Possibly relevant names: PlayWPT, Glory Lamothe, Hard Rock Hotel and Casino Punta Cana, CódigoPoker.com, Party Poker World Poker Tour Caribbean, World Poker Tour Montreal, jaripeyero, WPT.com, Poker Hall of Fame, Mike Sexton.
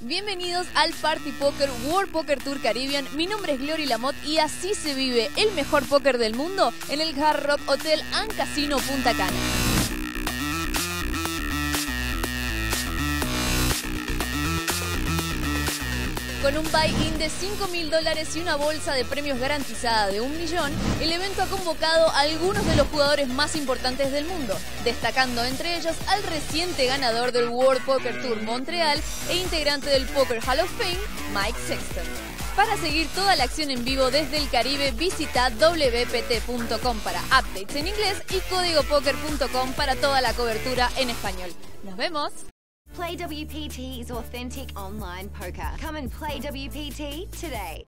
Bienvenidos al Party Poker World Poker Tour Caribbean. Mi nombre es Glory Lamothe y así se vive el mejor póker del mundo en el Hard Rock Hotel and Casino Punta Cana. Con un buy-in de $5.000 y una bolsa de premios garantizada de $1.000.000, el evento ha convocado a algunos de los jugadores más importantes del mundo, destacando entre ellos al reciente ganador del World Poker Tour Montreal e integrante del Poker Hall of Fame, Mike Sexton. Para seguir toda la acción en vivo desde el Caribe, visita WPT.com para updates en inglés y CódigoPoker.com para toda la cobertura en español. ¡Nos vemos! PlayWPT is authentic online poker. Come and play WPT today.